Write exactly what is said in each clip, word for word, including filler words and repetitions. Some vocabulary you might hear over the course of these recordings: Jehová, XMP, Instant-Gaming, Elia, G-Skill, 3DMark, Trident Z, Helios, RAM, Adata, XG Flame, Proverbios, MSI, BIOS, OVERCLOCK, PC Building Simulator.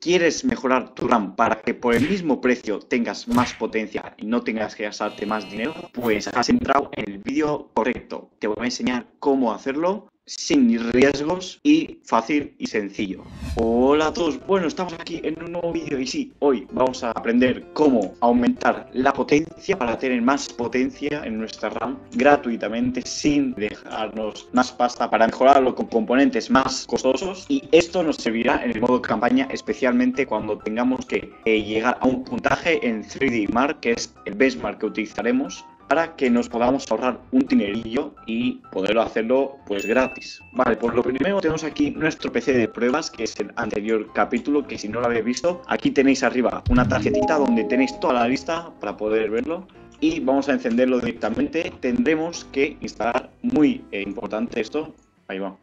¿Quieres mejorar tu RAM para que por el mismo precio tengas más potencia y no tengas que gastarte más dinero? Pues has entrado en el vídeo correcto. Te voy a enseñar cómo hacerlo sin riesgos y fácil y sencillo. Hola a todos, bueno, estamos aquí en un nuevo vídeo y sí, hoy vamos a aprender cómo aumentar la potencia para tener más potencia en nuestra RAM gratuitamente sin dejarnos más pasta, para mejorarlo con componentes más costosos, y esto nos servirá en el modo campaña, especialmente cuando tengamos que eh, llegar a un puntaje en tres D Mark, que es el benchmark que utilizaremos, para que nos podamos ahorrar un dinerillo y poderlo hacerlo pues gratis. Vale, pues lo primero tenemos aquí nuestro P C de pruebas, que es el anterior capítulo, que si no lo habéis visto, aquí tenéis arriba una tarjetita donde tenéis toda la lista para poder verlo. Y vamos a encenderlo directamente. Tendremos que instalar, muy eh, importante esto, ahí va.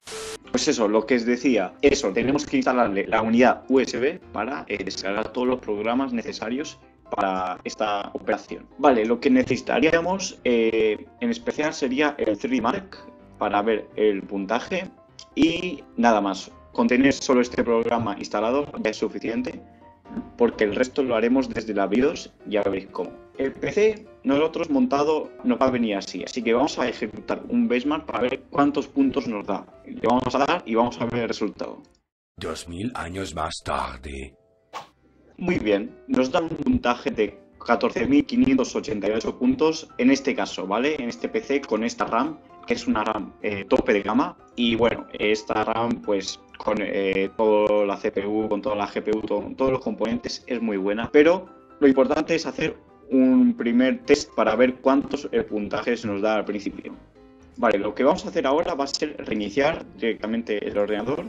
Pues eso, lo que os decía, eso, tenemos que instalarle la unidad U S B para eh, descargar todos los programas necesarios para esta operación. Vale, lo que necesitaríamos eh, en especial sería el tres D Mark para ver el puntaje y nada más. Con tener solo este programa instalado ya es suficiente, porque el resto lo haremos desde la BIOS, ya veréis cómo. El P C nosotros montado nos va a venir así, así que vamos a ejecutar un benchmark para ver cuántos puntos nos da. Le vamos a dar y vamos a ver el resultado. dos mil años más tarde. Muy bien, nos dan un puntaje de catorce mil quinientos ochenta y ocho puntos en este caso, ¿vale? En este P C con esta RAM, que es una RAM eh, tope de gama. Y bueno, esta RAM pues con eh, toda la C P U, con toda la G P U, todo, con todos los componentes es muy buena. Pero lo importante es hacer un primer test para ver cuántos eh, puntajes nos da al principio. Vale, lo que vamos a hacer ahora va a ser reiniciar directamente el ordenador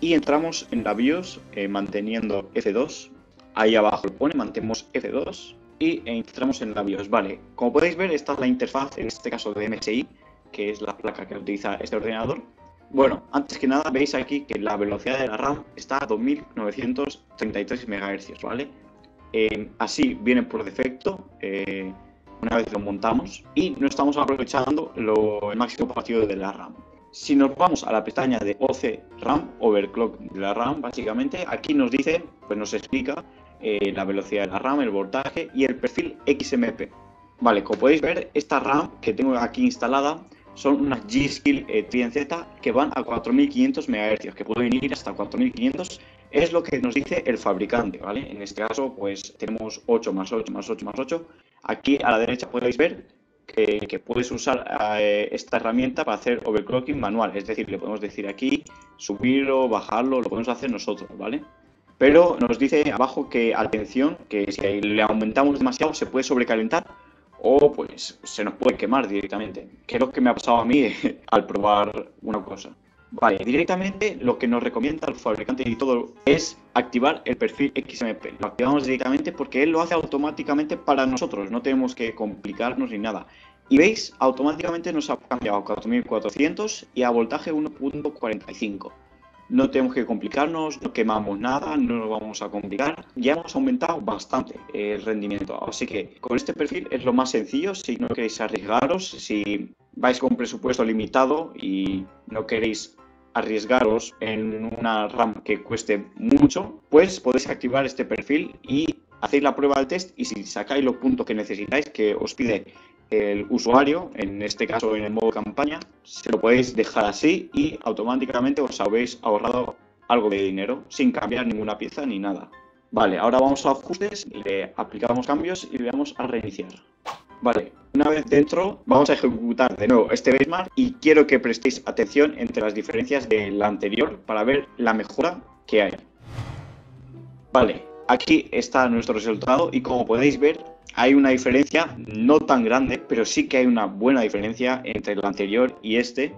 y entramos en la BIOS eh, manteniendo F dos. Ahí abajo lo pone, mantenemos F dos y entramos en la BIOS. Vale, como podéis ver, esta es la interfaz, en este caso de M S I, que es la placa que utiliza este ordenador. Bueno, antes que nada, veis aquí que la velocidad de la RAM está a dos mil novecientos treinta y tres MHz, ¿vale? Eh, así viene por defecto, eh, una vez lo montamos, y no estamos aprovechando lo, el máximo partido de la RAM. Si nos vamos a la pestaña de O C RAM, Overclock de la RAM, básicamente, aquí nos dice, pues nos explica eh, la velocidad de la RAM, el voltaje y el perfil X M P. Vale, como podéis ver, esta RAM que tengo aquí instalada son unas G-Skill eh, Trident Z que van a cuatro mil quinientos MHz, que pueden ir hasta cuatro mil quinientos, es lo que nos dice el fabricante, ¿vale? En este caso, pues tenemos ocho más ocho más ocho más ocho. Aquí a la derecha podéis ver Que, que puedes usar eh, esta herramienta para hacer overclocking manual, es decir, le podemos decir aquí, subirlo, bajarlo, lo podemos hacer nosotros, ¿vale? Pero nos dice abajo que, atención, que si le aumentamos demasiado se puede sobrecalentar o pues se nos puede quemar directamente, que es lo que me ha pasado a mí al probar una cosa. Vale, directamente lo que nos recomienda el fabricante y todo es activar el perfil X M P. Lo activamos directamente porque él lo hace automáticamente para nosotros, no tenemos que complicarnos ni nada. Y veis, automáticamente nos ha cambiado a cuatro mil cuatrocientos y a voltaje uno punto cuarenta y cinco. No tenemos que complicarnos, no quemamos nada, no nos vamos a complicar. Ya hemos aumentado bastante el rendimiento, así que con este perfil es lo más sencillo si no queréis arriesgaros, si vais con presupuesto limitado y no queréis arriesgaros en una RAM que cueste mucho, pues podéis activar este perfil y hacéis la prueba del test, y si sacáis los puntos que necesitáis que os pide el usuario, en este caso en el modo campaña, se lo podéis dejar así y automáticamente os habéis ahorrado algo de dinero sin cambiar ninguna pieza ni nada. Vale, ahora vamos a ajustes, le aplicamos cambios y le damos a reiniciar. Vale, una vez dentro vamos a ejecutar de nuevo este benchmark y quiero que prestéis atención entre las diferencias de la anterior para ver la mejora que hay. Vale, aquí está nuestro resultado y como podéis ver hay una diferencia no tan grande, pero sí que hay una buena diferencia entre el anterior y este.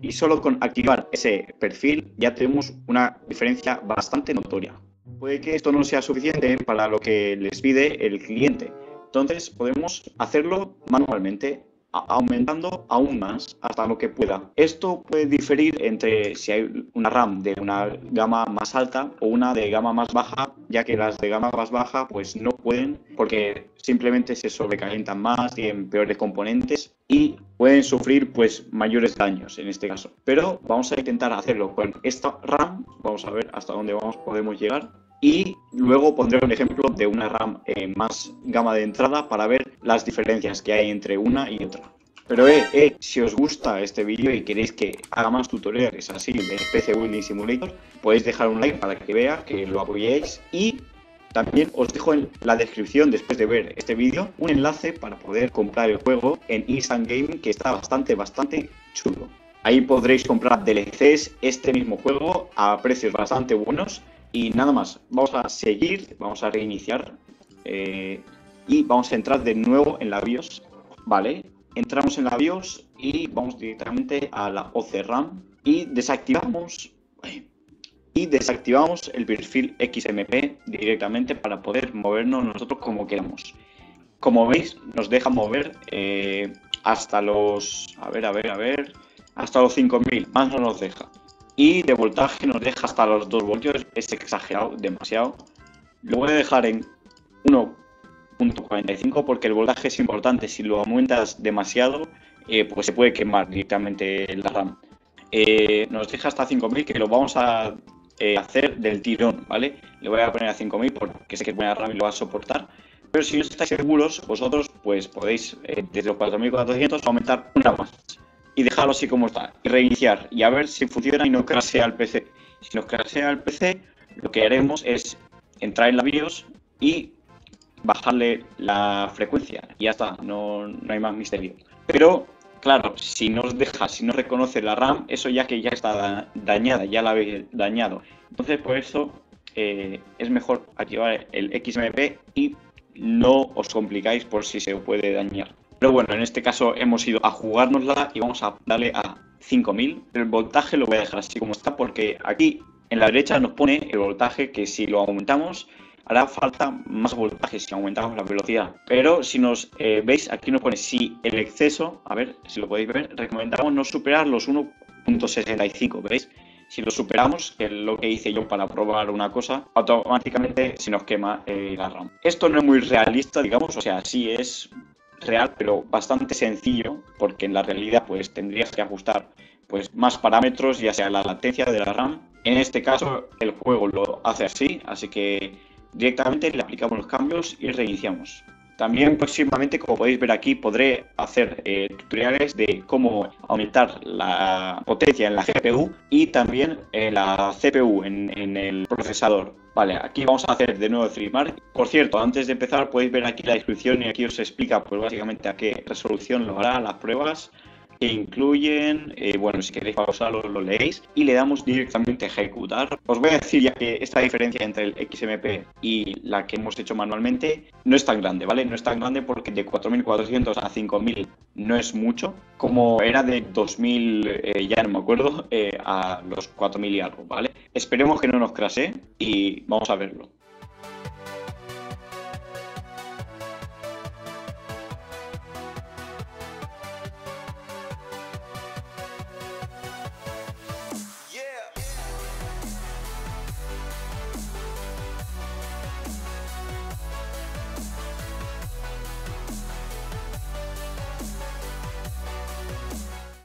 Y solo con activar ese perfil ya tenemos una diferencia bastante notoria. Puede que esto no sea suficiente para lo que les pide el cliente. Entonces podemos hacerlo manualmente, aumentando aún más hasta lo que pueda. Esto puede diferir entre si hay una RAM de una gama más alta o una de gama más baja, ya que las de gama más baja pues no pueden, porque simplemente se sobrecalientan más, tienen peores componentes y pueden sufrir pues mayores daños en este caso. Pero vamos a intentar hacerlo con esta RAM, vamos a ver hasta dónde vamos, podemos llegar. y luego pondré un ejemplo de una RAM eh, más gama de entrada para ver las diferencias que hay entre una y otra. Pero eh, eh, si os gusta este vídeo y queréis que haga más tutoriales así de P C Building Simulator, podéis dejar un like para que vea que lo apoyéis, y también os dejo en la descripción, después de ver este vídeo, un enlace para poder comprar el juego en Instant Game, que está bastante, bastante chulo. Ahí podréis comprar D L Cs, este mismo juego, a precios bastante buenos. Y nada más, vamos a seguir, vamos a reiniciar eh, y vamos a entrar de nuevo en la BIOS. Vale, entramos en la BIOS y vamos directamente a la O C RAM y desactivamos... Y desactivamos el perfil X M P directamente para poder movernos nosotros como queramos. Como veis, nos deja mover eh, hasta los... A ver, a ver, a ver... Hasta los cinco mil, más no nos deja. Y de voltaje nos deja hasta los dos voltios, es exagerado, demasiado. Lo voy a dejar en uno punto cuarenta y cinco porque el voltaje es importante. Si lo aumentas demasiado, eh, pues se puede quemar directamente la RAM. Eh, nos deja hasta cinco mil, que lo vamos a... Eh, hacer del tirón, ¿vale? Le voy a poner a cinco mil porque sé que buena RAM y lo va a soportar, pero si no estáis seguros, vosotros pues podéis eh, desde los cuatro mil cuatrocientos aumentar una más y dejarlo así como está, y reiniciar y a ver si funciona y no crashea el P C. Si nos crashea el P C, lo que haremos es entrar en la BIOS y bajarle la frecuencia y ya está, no, no hay más misterio. Pero claro, si no os deja, si no reconoce la RAM, eso ya que ya está da dañada, ya la habéis dañado. Entonces por eso eh, es mejor activar el X M P y no os complicáis por si se puede dañar. Pero bueno, en este caso hemos ido a jugárnosla y vamos a darle a cinco mil. El voltaje lo voy a dejar así como está porque aquí en la derecha nos pone el voltaje que si lo aumentamos... Hará falta más voltaje si aumentamos la velocidad. Pero si nos eh, veis, aquí nos pone si el exceso, a ver si lo podéis ver, recomendamos no superar los uno punto sesenta y cinco, ¿veis? Si lo superamos, que es lo que hice yo para probar una cosa, automáticamente se nos quema eh, la RAM. Esto no es muy realista, digamos, o sea, sí es real, pero bastante sencillo, porque en la realidad pues tendrías que ajustar pues más parámetros, ya sea la latencia de la RAM. En este caso el juego lo hace así, así que... Directamente le aplicamos los cambios y reiniciamos. También próximamente, como podéis ver aquí, podré hacer eh, tutoriales de cómo aumentar la potencia en la G P U y también en la C P U, en, en el procesador. Vale, aquí vamos a hacer de nuevo three D Mark. Por cierto, antes de empezar podéis ver aquí la descripción y aquí os explica pues básicamente a qué resolución lo hará, las pruebas que incluyen, eh, bueno, si queréis pausarlo lo leéis, y le damos directamente a ejecutar. Os voy a decir ya que esta diferencia entre el X M P y la que hemos hecho manualmente no es tan grande, ¿vale? No es tan grande porque de cuatro mil cuatrocientos a cinco mil no es mucho, como era de dos mil, eh, ya no me acuerdo, eh, a los cuatro mil y algo, ¿vale? Esperemos que no nos crashe y vamos a verlo.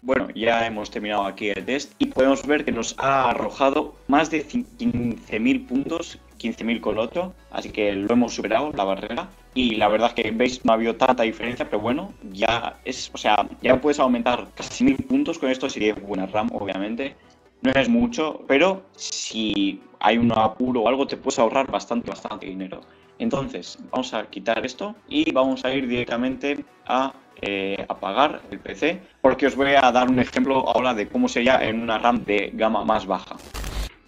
Bueno, ya hemos terminado aquí el test y podemos ver que nos ha arrojado más de quince mil puntos, quince mil con otro, así que lo hemos superado, la barrera. Y la verdad es que veis, no ha habido tanta diferencia, pero bueno, ya es, o sea, ya puedes aumentar casi mil puntos con esto si tienes buena RAM, obviamente. No es mucho, pero si hay un apuro o algo te puedes ahorrar bastante, bastante dinero. Entonces, vamos a quitar esto y vamos a ir directamente a eh, apagar el P C, porque os voy a dar un ejemplo ahora de cómo sería en una RAM de gama más baja.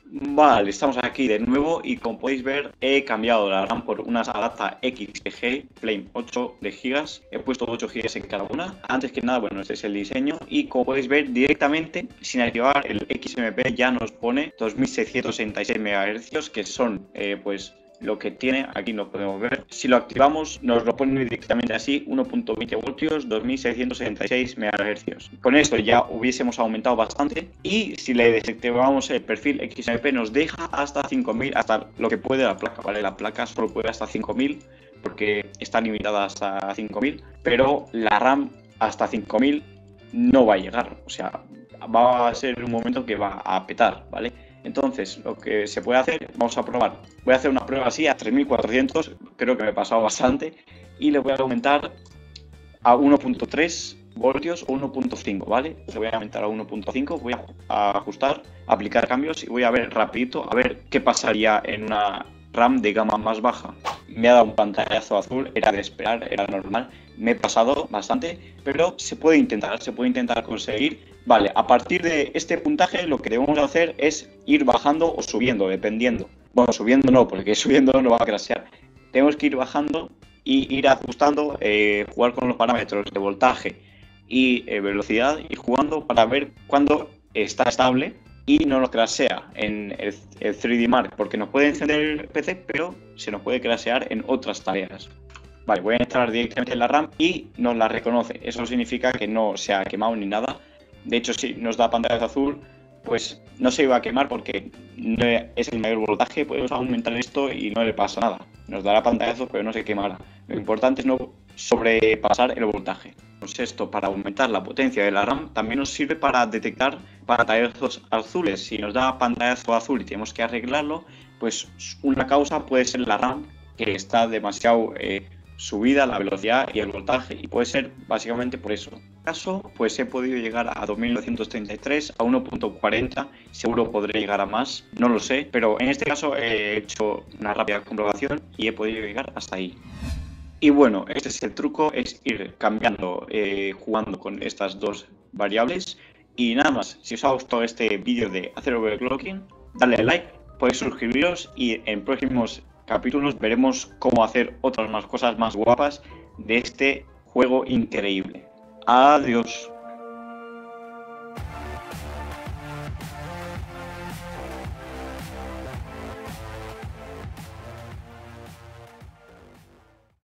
Vale, estamos aquí de nuevo y como podéis ver he cambiado la RAM por unas Adata X G Flame ocho de gigas, he puesto ocho gigas en cada una. Antes que nada, bueno, este es el diseño y como podéis ver directamente sin activar el X M P ya nos pone dos mil seiscientos sesenta y seis megahercios, que son eh, pues lo que tiene, aquí lo podemos ver. Si lo activamos nos lo ponen directamente así, uno punto veinte voltios, dos mil seiscientos sesenta y seis megahercios. Con esto ya hubiésemos aumentado bastante y si le desactivamos el perfil X M P nos deja hasta cinco mil, hasta lo que puede la placa, ¿vale? La placa solo puede hasta cinco mil porque está limitada hasta cinco mil, pero la RAM hasta cinco mil no va a llegar, o sea, va a ser un momento que va a petar, ¿vale? Entonces, lo que se puede hacer, vamos a probar. Voy a hacer una prueba así a tres mil cuatrocientos, creo que me he pasado bastante, y le voy a aumentar a uno punto tres voltios o uno punto cinco, ¿vale? Le voy a aumentar a uno punto cinco, voy a ajustar, aplicar cambios y voy a ver rapidito, a ver qué pasaría en una RAM de gama más baja. Me ha dado un pantallazo azul, era de esperar, era normal, me he pasado bastante, pero se puede intentar, se puede intentar conseguir. Vale, a partir de este puntaje lo que debemos hacer es ir bajando o subiendo, dependiendo. Bueno, subiendo no, porque subiendo no va a crashear. Tenemos que ir bajando y ir ajustando, eh, jugar con los parámetros de voltaje y eh, velocidad, y jugando para ver cuándo está estable y no nos crashea en el, el tres D Mark, porque nos puede encender el P C, pero se nos puede crashear en otras tareas. Vale, voy a entrar directamente en la RAM y nos la reconoce. Eso significa que no se ha quemado ni nada. De hecho, si nos da pantalla azul, pues no se iba a quemar porque no es el mayor voltaje. Podemos aumentar esto y no le pasa nada. Nos dará pantallazos, pero no se quemará. Lo importante es no sobrepasar el voltaje. Pues esto, para aumentar la potencia de la RAM, también nos sirve para detectar pantallazos azules. Si nos da pantallazo azul y tenemos que arreglarlo, pues una causa puede ser la RAM, que está demasiado eh, subida la velocidad y el voltaje, y puede ser básicamente por eso. En mi caso, pues he podido llegar a dos mil novecientos treinta y tres, a uno punto cuarenta, seguro podré llegar a más, no lo sé, pero en este caso he hecho una rápida comprobación y he podido llegar hasta ahí. Y bueno, este es el truco, es ir cambiando, eh, jugando con estas dos variables. Y nada más, si os ha gustado este vídeo de hacer overclocking, dale like, podéis suscribiros y en próximos capítulos veremos cómo hacer otras más cosas más guapas de este juego increíble. Adiós.